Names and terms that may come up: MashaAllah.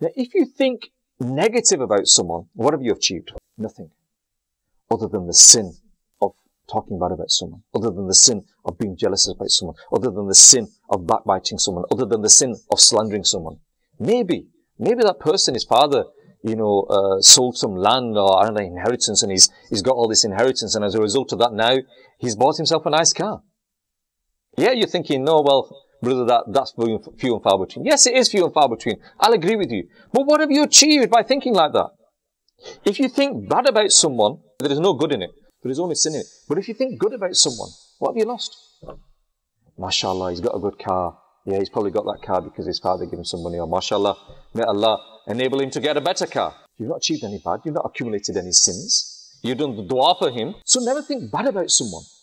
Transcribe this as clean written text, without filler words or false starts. Now, if you think negative about someone, what have you achieved? Nothing. Other than the sin of talking bad about someone. Other than the sin of being jealous about someone. Other than the sin of backbiting someone. Other than the sin of slandering someone. Maybe that person, his father, sold some land or another inheritance, and he's got all this inheritance, and as a result of that now, he's bought himself a nice car. Yeah, you're thinking, no, well, brother, that's few and far between. Yes, it is few and far between. I'll agree with you. But what have you achieved by thinking like that? If you think bad about someone, there is no good in it. There is only sin in it. But if you think good about someone, what have you lost? MashaAllah, he's got a good car. Yeah, he's probably got that car because his father gave him some money. Or MashaAllah, may Allah enable him to get a better car. You've not achieved any bad. You've not accumulated any sins. You've done the dua for him. So never think bad about someone.